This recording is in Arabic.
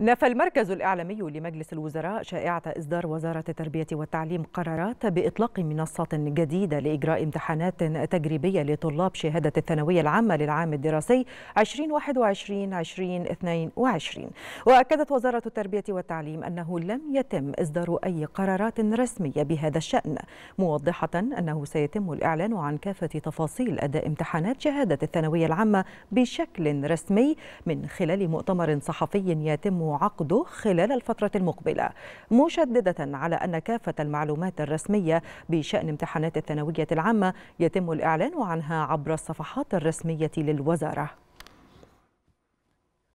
نفى المركز الإعلامي لمجلس الوزراء شائعة إصدار وزارة التربية والتعليم قرارات بإطلاق منصة جديدة لإجراء امتحانات تجريبية لطلاب شهادة الثانوية العامة للعام الدراسي 2021-2022. وأكدت وزارة التربية والتعليم أنه لم يتم إصدار أي قرارات رسمية بهذا الشأن، موضحة أنه سيتم الإعلان عن كافة تفاصيل أداء امتحانات شهادة الثانوية العامة بشكل رسمي من خلال مؤتمر صحفي يتم عقده خلال الفترة المقبلة، مشددة على أن كافة المعلومات الرسمية بشأن امتحانات الثانوية العامة يتم الإعلان عنها عبر الصفحات الرسمية للوزارة.